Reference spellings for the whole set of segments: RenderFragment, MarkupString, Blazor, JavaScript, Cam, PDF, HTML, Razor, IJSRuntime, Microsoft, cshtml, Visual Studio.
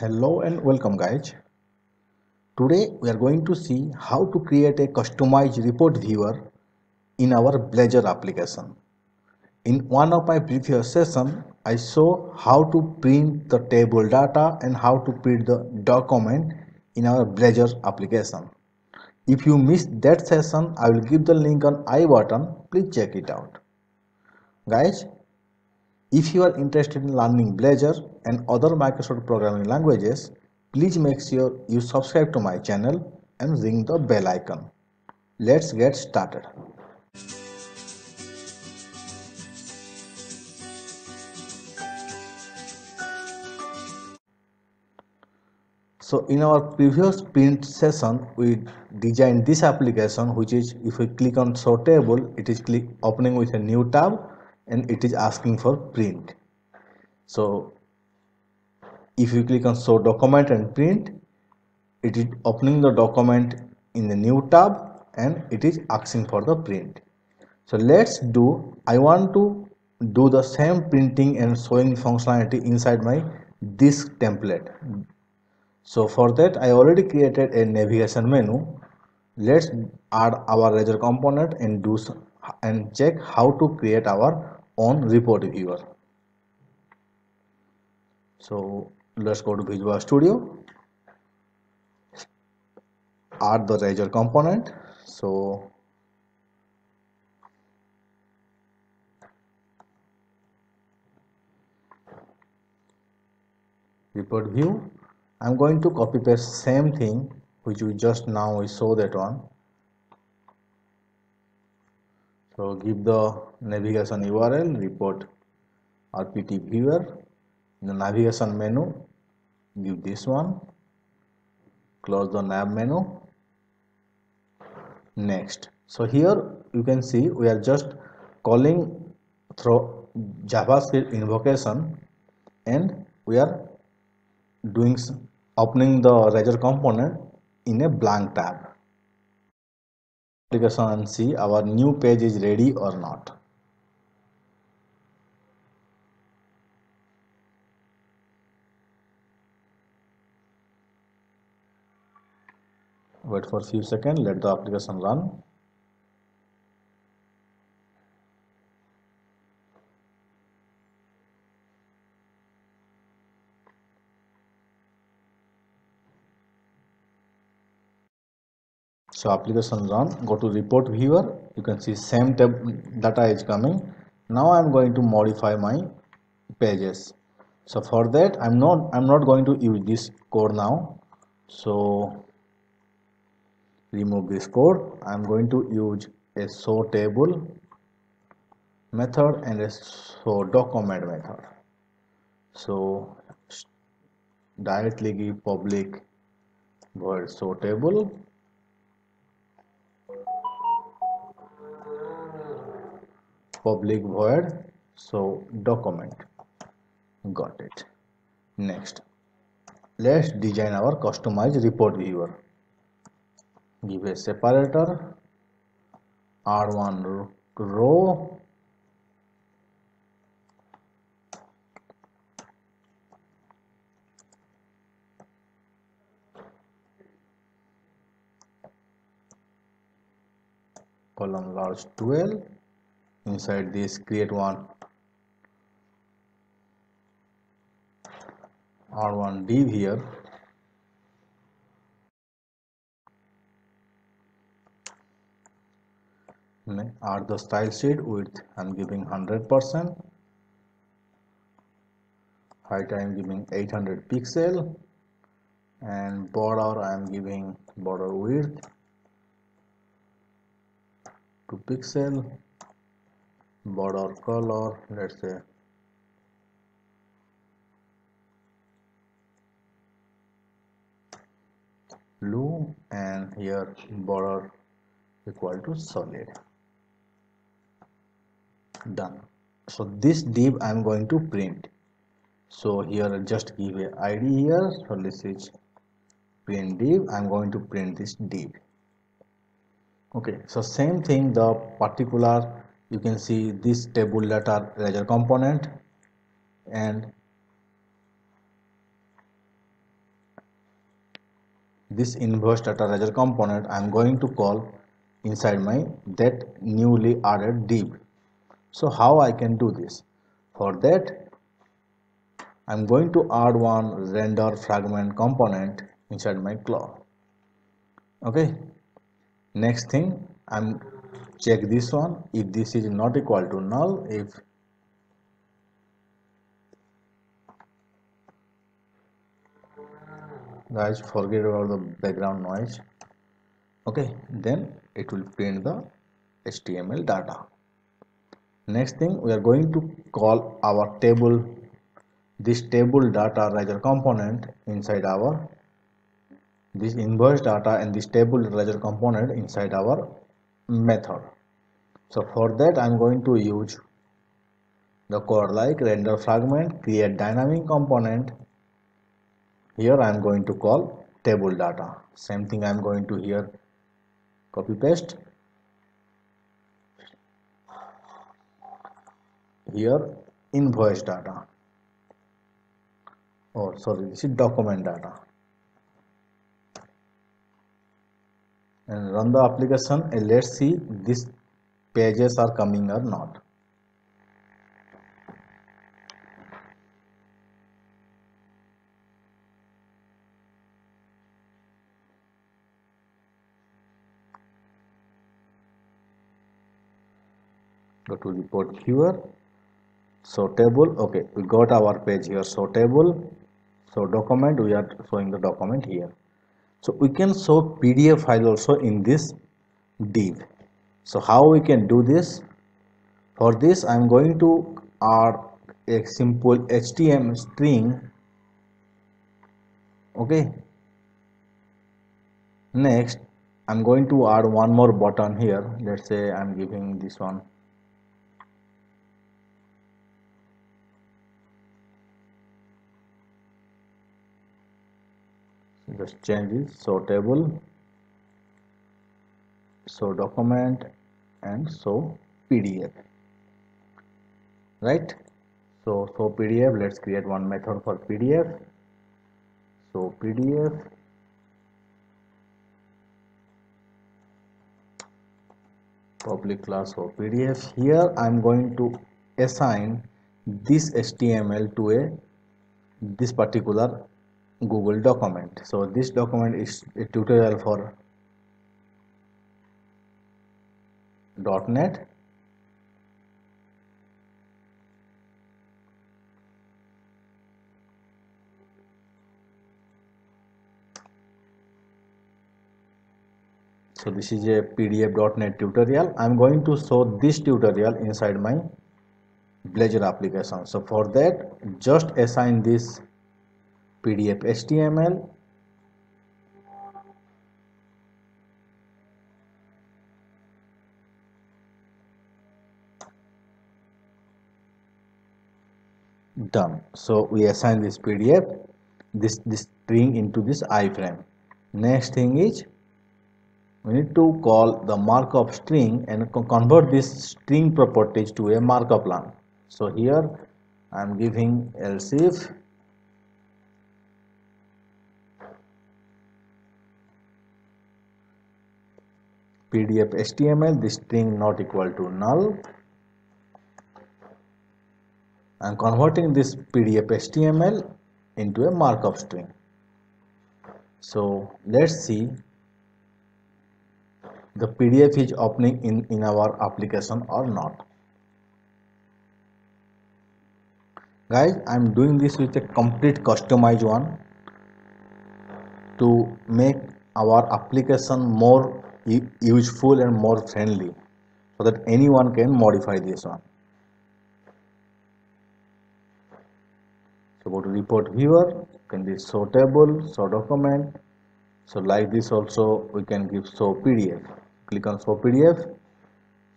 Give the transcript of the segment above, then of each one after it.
Hello and welcome guys. Today we are going to see how to create a customized report viewer in our Blazor application. In one of my previous sessions, I saw how to print the table data and how to print the document in our Blazor application. If you missed that session, I will give the link on I button. Please check it out. Guys, if you are interested in learning Blazor and other Microsoft programming languages, please make sure you subscribe to my channel and ring the bell icon. Let's get started. So in our previous print session, we designed this application, which is if we click on show table, it is opening with a new tab and it is asking for print. So if you click on show document and print, it is opening the document in the new tab and it is asking for the print. So let's do, I want to do the same printing and showing functionality inside my this template. So for that I already created a navigation menu. Let's add our Razor component and do some and check how to create our own report viewer. So let's go to Visual Studio, add the Razor component. So report view, I'm going to copy paste same thing which we just now saw that one. So give the navigation URL, report RPT viewer, in the navigation menu, give this one, close the nav menu, next. So here you can see we are just calling through JavaScript invocation and we are doing opening the Razor component in a blank tab. Application and see our new page is ready or not. Wait for a few seconds, let the application run. So application run, go to report viewer, you can see same data is coming. Now I am going to modify my pages. So for that I'm not going to use this code now. So remove this code. I'm going to use a show table method and a show document method. So directly give public void show table. Public void so document. Got it. Next, let's design our customized report viewer. Give a separator R1 row column large 12. Inside this create one R1 div here. Add the style sheet width I'm giving 100%, height I'm giving 800 pixel, and border I'm giving border width 2 pixel. Border color, let's say blue, and here border equal to solid. Done. So this div I am going to print. So here just give a id here. So this is print div. I am going to print this div. Okay. So same thing, the particular. You can see this table data Razor component and this invoice data Razor component I am going to call inside my that newly added div. So how I can do this? For that I am going to add one render fragment component inside my class. Okay, next thing I'm check this one. If this is not equal to null, if guys forget about the background noise, okay, then it will print the HTML data. Next thing, we are going to call our table, this table data Razor component inside our this invoice data and this table Razor component inside our method. So for that I am going to use the code like render fragment create dynamic component. Here I am going to call table data. Same thing I am going to here copy paste. Here invoice data. Oh sorry, this is document data. And run the application and let's see these pages are coming or not. Go to report viewer. So table, okay, we got our page here. So table, so document, we are showing the document here. So we can show PDF file also in this div. So how we can do this? For this I am going to add a simple HTML string. Okay. Next I am going to add one more button here. Let's say I am giving this one. Just change this, so table, so document and so PDF, right? So PDF, let's create one method for PDF. So PDF, public class for PDF. Here I'm going to assign this HTML to this particular Google document. So this document is a tutorial for .NET. So this is a PDF.NET tutorial. I am going to show this tutorial inside my Blazor application. So for that just assign this PDF HTML done. So we assign this PDF, this string into this iframe. Next thing is we need to call the markup string and convert this string properties to a markup line. So here I am giving else if PDF HTML, this string not equal to null. I am converting this PDF HTML into a markup string. So let's see the PDF is opening in our application or not. Guys, I am doing this with a complete customized one to make our application more useful and more friendly, so that anyone can modify this one. So go to report viewer, can be show table, show document. So like this also we can give show PDF. Click on show PDF.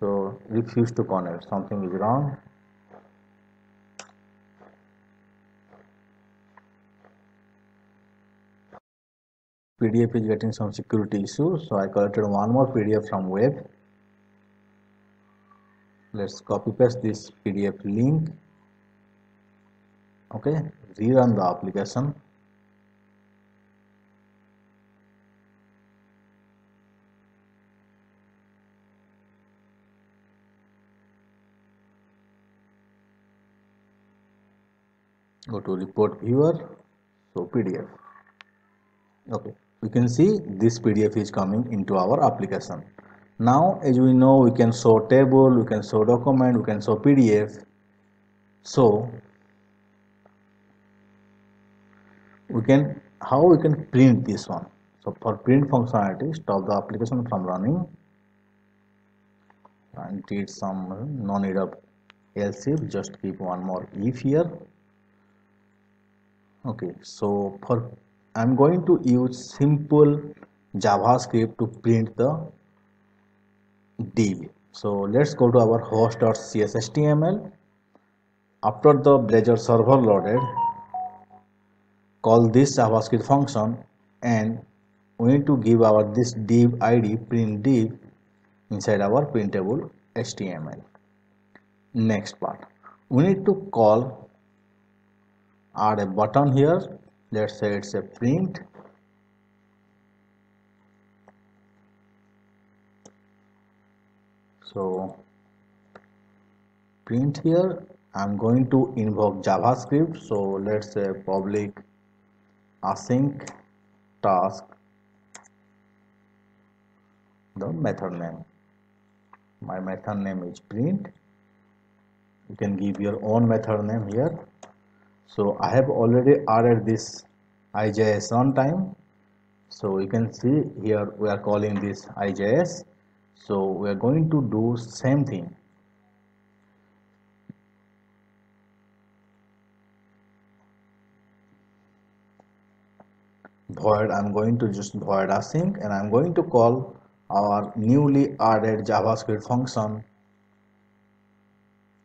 So refuse to connect, something is wrong. PDF is getting some security issues, so I collected one more PDF from web. Let's copy paste this PDF link. Okay, rerun the application. go to report viewer, so PDF. okay, you can see this PDF is coming into our application. Now as we know, we can show table, we can show document, we can show PDF. So we can, how we can print this one? So for print functionality, stop the application from running and did some no need of else if, just keep one more if here. Okay, so for I'm going to use simple JavaScript to print the div. So let's go to our host.cshtml. After the Blazor server loaded, call this JavaScript function and we need to give our this div id print div inside our printable HTML. Next part, we need to call add a button here. Let's say it's a print. So print here, I'm going to invoke JavaScript. So let's say public async task, the method name, my method name is print. You can give your own method name here. So I have already added this IJSRuntime. So you can see here we are calling this IJS. So we are going to do same thing. Void, I'm going to just void async, and I'm going to call our newly added JavaScript function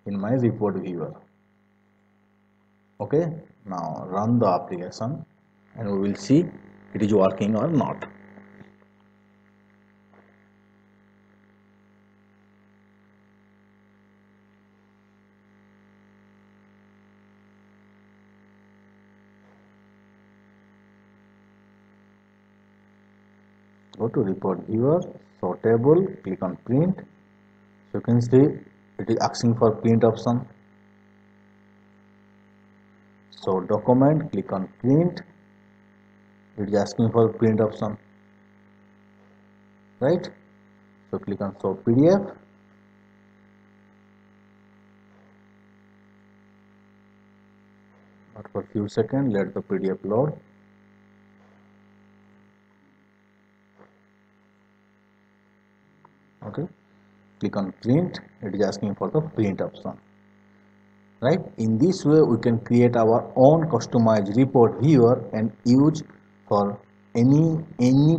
in my report viewer. Okay, now run the application and we will see it is working or not. Go to report viewer, show table, click on print. So you can see it is asking for print option. So document, click on print. It is asking for print option, right? So click on show PDF. But for few seconds, let the PDF load. Okay, click on print. It is asking for the print option, right? In this way we can create our own customized report viewer and use for any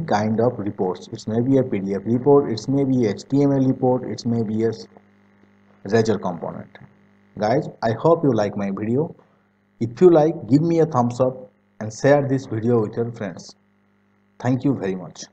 kind of reports. It may be a PDF report, it may be a HTML report, it may be a Razor component. Guys, I hope you like my video. If you like, give me a thumbs up and share this video with your friends. Thank you very much.